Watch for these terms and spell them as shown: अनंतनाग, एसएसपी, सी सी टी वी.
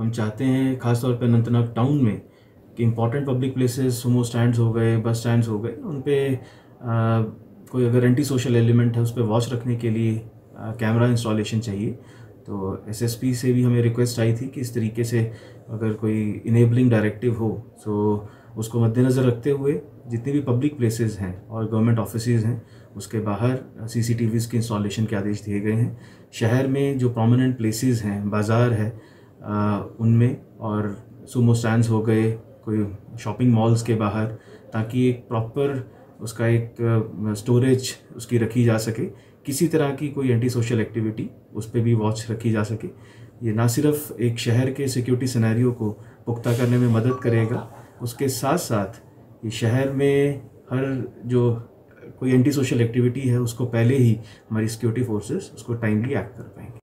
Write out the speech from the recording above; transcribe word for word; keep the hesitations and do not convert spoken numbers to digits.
हम चाहते हैं खासतौर पर अनंतनाग टाउन में कि important public places, Sumo stands हो गए, बस स्टैंड्स हो गए, उन पर कोई अगर एंटी सोशल एलिमेंट है उस पर वॉच रखने के लिए कैमरा इंस्टॉलेशन चाहिए। तो एसएसपी से भी हमें रिक्वेस्ट आई थी कि इस तरीके से अगर कोई इनेबलिंग डायरेक्टिव हो तो उसको मद्देनज़र रखते हुए जितनी भी पब्लिक प्लेसेस हैं और गवर्नमेंट ऑफिसेज हैं उसके बाहर सी सी टी वीज़ के इंस्टॉलेशन के आदेश दिए गए हैं। शहर में जो प्रोमिनेंट प्लेसेस हैं, बाज़ार है उनमें, और सुमो स्टैंड्स हो गए, कोई शॉपिंग मॉल्स के बाहर, ताकि एक प्रॉपर उसका एक स्टोरेज उसकी रखी जा सके। किसी तरह की कोई एंटी सोशल एक्टिविटी उस पर भी वॉच रखी जा सके। ये ना सिर्फ एक शहर के सिक्योरिटी सिनेरियो को पुख्ता करने में मदद करेगा, उसके साथ साथ ये शहर में हर जो कोई एंटी सोशल एक्टिविटी है उसको पहले ही हमारी सिक्योरिटी फोर्सेस उसको टाइमली एक्ट कर पाएंगे।